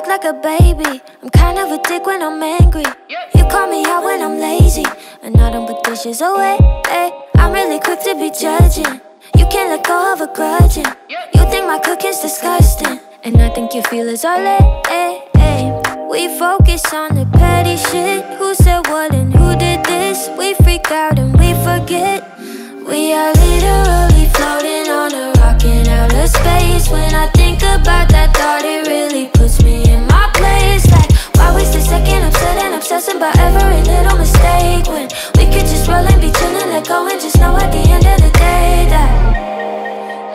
act like a baby. I'm kind of a dick when I'm angry. You call me out when I'm lazy, and I don't put dishes away. I'm really quick to be judging. You can't let go of a grudge. You think my cooking's disgusting, and I think you feel it's all We focus on the petty shit. Who said what and who did this? We freak out and we forget. We are literally floating on a rock in outer space. When I think about that thought, it really puts me in my place. Like, why waste a second upset and obsessing about every little mistake, when we could just roll and be chillin', let go and just know at the end of the day that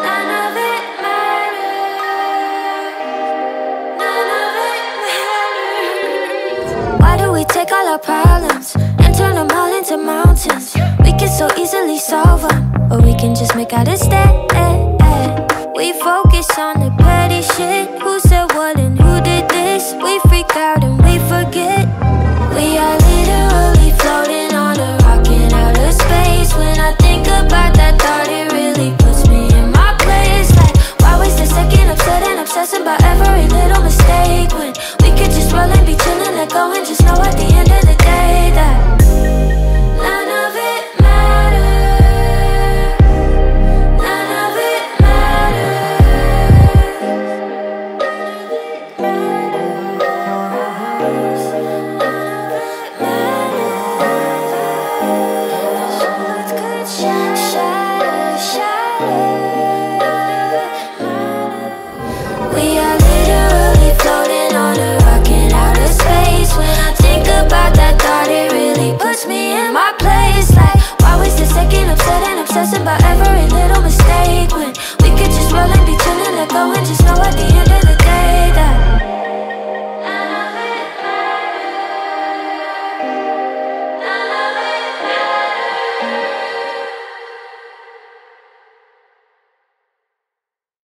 none of it matters. None of it matters. Why do we take all our problems and turn them all into mountains? We can so easily solve them, or we can just make out a stat. We focus on the petty shit. Who said what and who did this? We freak out and we forget. We are literally floating on a rock in outer space. When I think about that thought, it really puts me in my place. Like, why waste a second upset and obsessing about every little mistake, when we could just roll and be chillin', let go and just know at the end of the day that about every